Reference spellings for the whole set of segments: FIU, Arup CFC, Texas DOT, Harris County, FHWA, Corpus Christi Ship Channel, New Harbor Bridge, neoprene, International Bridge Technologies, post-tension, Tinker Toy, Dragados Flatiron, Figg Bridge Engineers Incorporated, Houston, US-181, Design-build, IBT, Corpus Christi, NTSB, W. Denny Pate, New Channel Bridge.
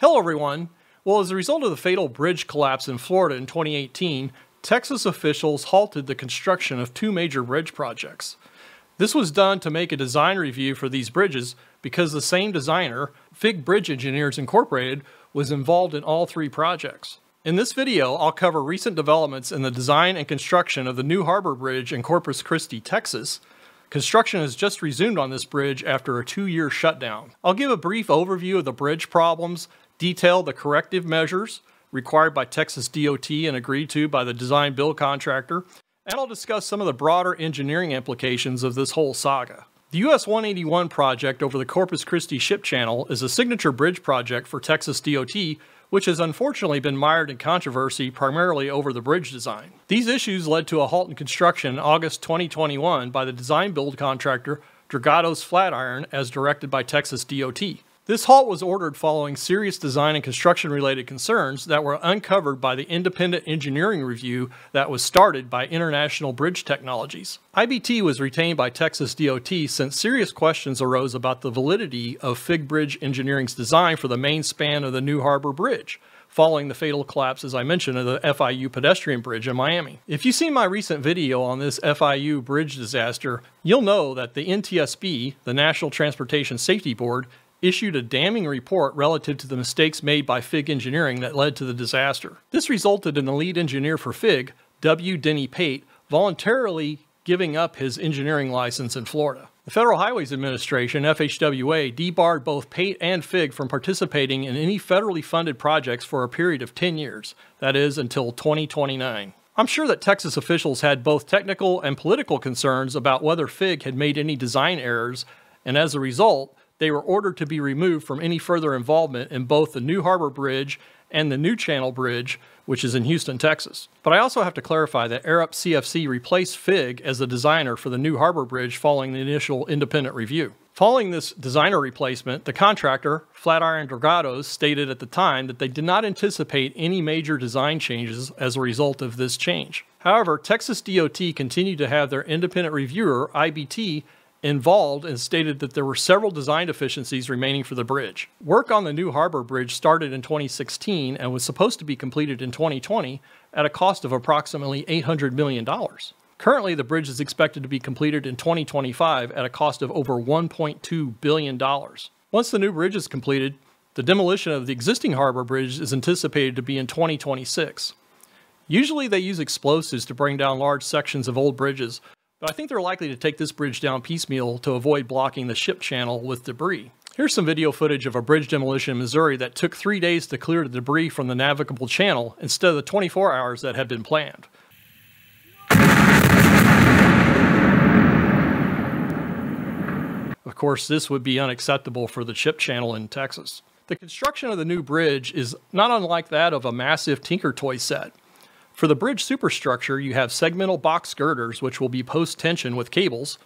Hello everyone. Well, as a result of the fatal bridge collapse in Florida in 2018, Texas officials halted the construction of two major bridge projects. This was done to make a design review for these bridges because the same designer, Figg Bridge Engineers Incorporated, was involved in all three projects. In this video, I'll cover recent developments in the design and construction of the New Harbor Bridge in Corpus Christi, Texas. Construction has just resumed on this bridge after a 2-year shutdown. I'll give a brief overview of the bridge problems, detail the corrective measures required by Texas DOT and agreed to by the design build contractor, and I'll discuss some of the broader engineering implications of this whole saga. The US-181 project over the Corpus Christi Ship Channel is a signature bridge project for Texas DOT, which has unfortunately been mired in controversy primarily over the bridge design. These issues led to a halt in construction in August 2021 by the design build contractor Dragados Flatiron as directed by Texas DOT. This halt was ordered following serious design and construction related concerns that were uncovered by the independent engineering review that was started by International Bridge Technologies. IBT was retained by Texas DOT since serious questions arose about the validity of Figg Bridge Engineering's design for the main span of the New Harbor Bridge, following the fatal collapse, as I mentioned, of the FIU pedestrian bridge in Miami. If you've seen my recent video on this FIU bridge disaster, you'll know that the NTSB, the National Transportation Safety Board, issued a damning report relative to the mistakes made by Figg Engineering that led to the disaster. This resulted in the lead engineer for Figg, W. Denny Pate, voluntarily giving up his engineering license in Florida. The Federal Highways Administration, FHWA, debarred both Pate and Figg from participating in any federally funded projects for a period of 10 years, that is, until 2029. I'm sure that Texas officials had both technical and political concerns about whether Figg had made any design errors, and as a result, they were ordered to be removed from any further involvement in both the New Harbor Bridge and the New Channel Bridge, which is in Houston, Texas. But I also have to clarify that Arup CFC replaced Figg as the designer for the New Harbor Bridge following the initial independent review. Following this designer replacement, the contractor, Flatiron Dragados, stated at the time that they did not anticipate any major design changes as a result of this change. However, Texas DOT continued to have their independent reviewer, IBT, involved and stated that there were several design deficiencies remaining for the bridge. Work on the New Harbor Bridge started in 2016 and was supposed to be completed in 2020 at a cost of approximately $800 million. Currently, the bridge is expected to be completed in 2025 at a cost of over $1.2 billion. Once the new bridge is completed, the demolition of the existing Harbor Bridge is anticipated to be in 2026. Usually they use explosives to bring down large sections of old bridges, but I think they're likely to take this bridge down piecemeal to avoid blocking the ship channel with debris. Here's some video footage of a bridge demolition in Missouri that took 3 days to clear the debris from the navigable channel instead of the 24 hours that had been planned. Of course, this would be unacceptable for the ship channel in Texas. The construction of the new bridge is not unlike that of a massive Tinker Toy set. For the bridge superstructure, you have segmental box girders, which will be post-tension with cables.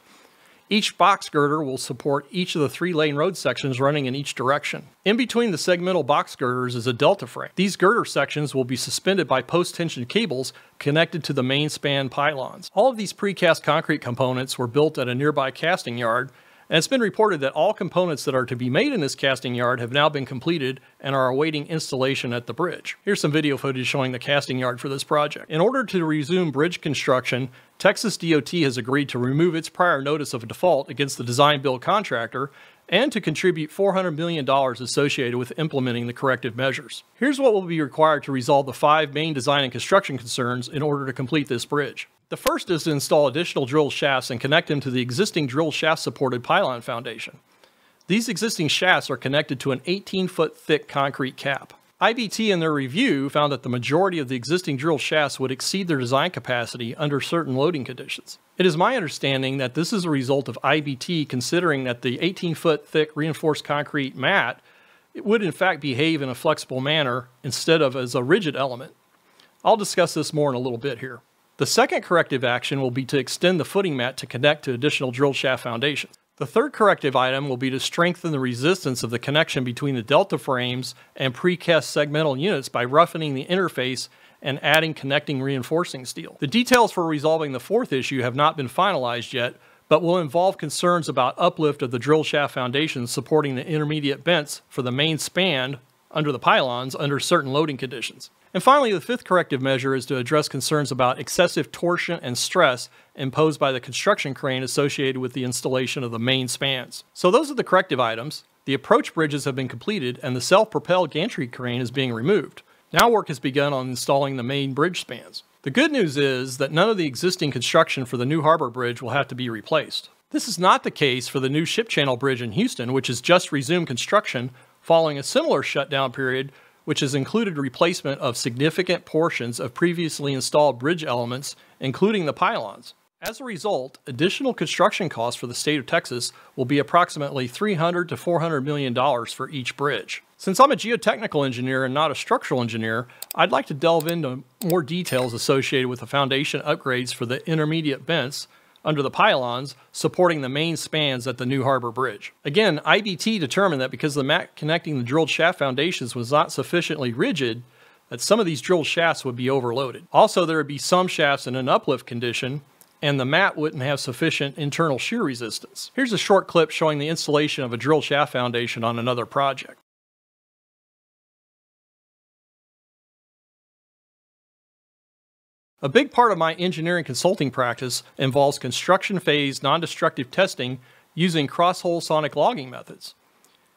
Each box girder will support each of the 3-lane road sections running in each direction. In between the segmental box girders is a delta frame. These girder sections will be suspended by post-tension cables connected to the main span pylons. All of these precast concrete components were built at a nearby casting yard, and it's been reported that all components that are to be made in this casting yard have now been completed and are awaiting installation at the bridge. Here's some video footage showing the casting yard for this project. In order to resume bridge construction, Texas DOT has agreed to remove its prior notice of default against the design-build contractor and to contribute $400 million associated with implementing the corrective measures. Here's what will be required to resolve the 5 main design and construction concerns in order to complete this bridge. The first is to install additional drill shafts and connect them to the existing drill shaft-supported pylon foundation. These existing shafts are connected to an 18-foot thick concrete cap. IBT in their review found that the majority of the existing drill shafts would exceed their design capacity under certain loading conditions. It is my understanding that this is a result of IBT considering that the 18-foot thick reinforced concrete mat would in fact behave in a flexible manner instead of as a rigid element. I'll discuss this more in a little bit here. The second corrective action will be to extend the footing mat to connect to additional drill shaft foundations. The third corrective item will be to strengthen the resistance of the connection between the delta frames and precast segmental units by roughening the interface and adding connecting reinforcing steel. The details for resolving the fourth issue have not been finalized yet, but will involve concerns about uplift of the drill shaft foundations supporting the intermediate bents for the main span under the pylons under certain loading conditions. And finally, the fifth corrective measure is to address concerns about excessive torsion and stress imposed by the construction crane associated with the installation of the main spans. So those are the corrective items. The approach bridges have been completed and the self-propelled gantry crane is being removed. Now work has begun on installing the main bridge spans. The good news is that none of the existing construction for the New Harbor Bridge will have to be replaced. This is not the case for the new Ship Channel Bridge in Houston, which has just resumed construction following a similar shutdown period, which has included replacement of significant portions of previously installed bridge elements, including the pylons. As a result, additional construction costs for the state of Texas will be approximately $300 to $400 million for each bridge. Since I'm a geotechnical engineer and not a structural engineer, I'd like to delve into more details associated with the foundation upgrades for the intermediate vents under the pylons supporting the main spans at the New Harbor Bridge. Again, IBT determined that because the mat connecting the drilled shaft foundations was not sufficiently rigid, that some of these drilled shafts would be overloaded. Also, there would be some shafts in an uplift condition and the mat wouldn't have sufficient internal shear resistance. Here's a short clip showing the installation of a drilled shaft foundation on another project. A big part of my engineering consulting practice involves construction phase non-destructive testing using cross-hole sonic logging methods.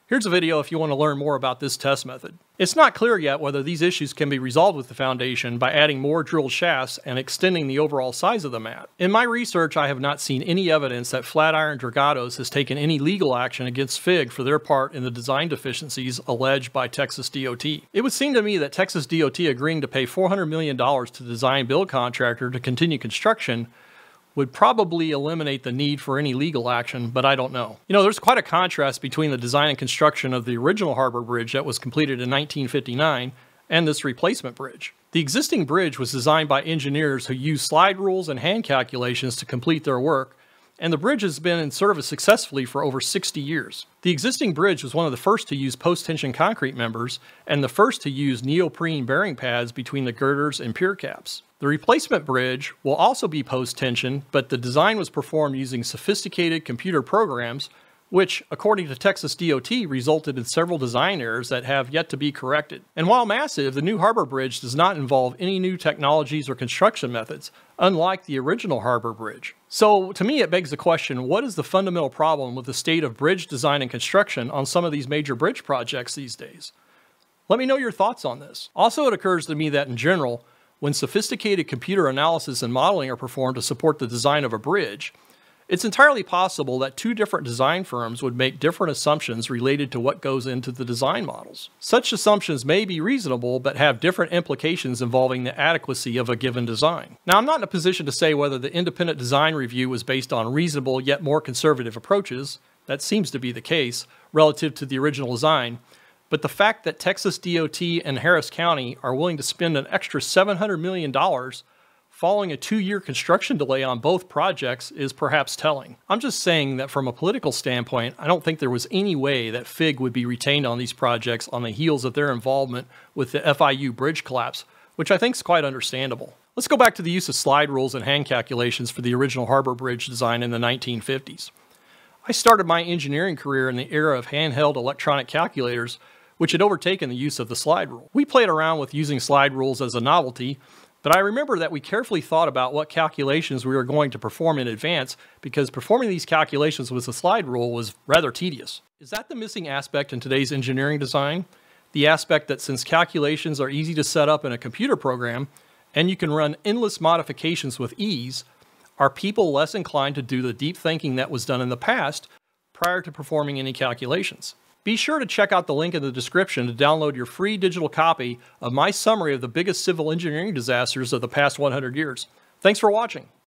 Here's a video if you want to learn more about this test method. It's not clear yet whether these issues can be resolved with the foundation by adding more drilled shafts and extending the overall size of the mat. In my research, I have not seen any evidence that Flatiron Dragados has taken any legal action against Figg for their part in the design deficiencies alleged by Texas DOT. It would seem to me that Texas DOT agreeing to pay $400 million to design-build contractor to continue construction would probably eliminate the need for any legal action, but I don't know. You know, there's quite a contrast between the design and construction of the original Harbor Bridge that was completed in 1959 and this replacement bridge. The existing bridge was designed by engineers who used slide rules and hand calculations to complete their work, and the bridge has been in service successfully for over 60 years. The existing bridge was one of the first to use post-tension concrete members and the first to use neoprene bearing pads between the girders and pier caps. The replacement bridge will also be post-tension, but the design was performed using sophisticated computer programs, which, according to Texas DOT, resulted in several design errors that have yet to be corrected. And while massive, the New Harbor Bridge does not involve any new technologies or construction methods, unlike the original Harbor Bridge. So, to me, it begs the question, what is the fundamental problem with the state of bridge design and construction on some of these major bridge projects these days? Let me know your thoughts on this. Also, it occurs to me that, in general, when sophisticated computer analysis and modeling are performed to support the design of a bridge, it's entirely possible that two different design firms would make different assumptions related to what goes into the design models. Such assumptions may be reasonable, but have different implications involving the adequacy of a given design. Now, I'm not in a position to say whether the independent design review was based on reasonable yet more conservative approaches, that seems to be the case, relative to the original design, but the fact that Texas DOT and Harris County are willing to spend an extra $700 million following a 2-year construction delay on both projects is perhaps telling. I'm just saying that from a political standpoint, I don't think there was any way that Figg would be retained on these projects on the heels of their involvement with the FIU bridge collapse, which I think is quite understandable. Let's go back to the use of slide rules and hand calculations for the original Harbor Bridge design in the 1950s. I started my engineering career in the era of handheld electronic calculators, which had overtaken the use of the slide rule. We played around with using slide rules as a novelty, but I remember that we carefully thought about what calculations we were going to perform in advance because performing these calculations with the slide rule was rather tedious. Is that the missing aspect in today's engineering design? The aspect that since calculations are easy to set up in a computer program and you can run endless modifications with ease, are people less inclined to do the deep thinking that was done in the past prior to performing any calculations? Be sure to check out the link in the description to download your free digital copy of my summary of the biggest civil engineering disasters of the past 100 years. Thanks for watching.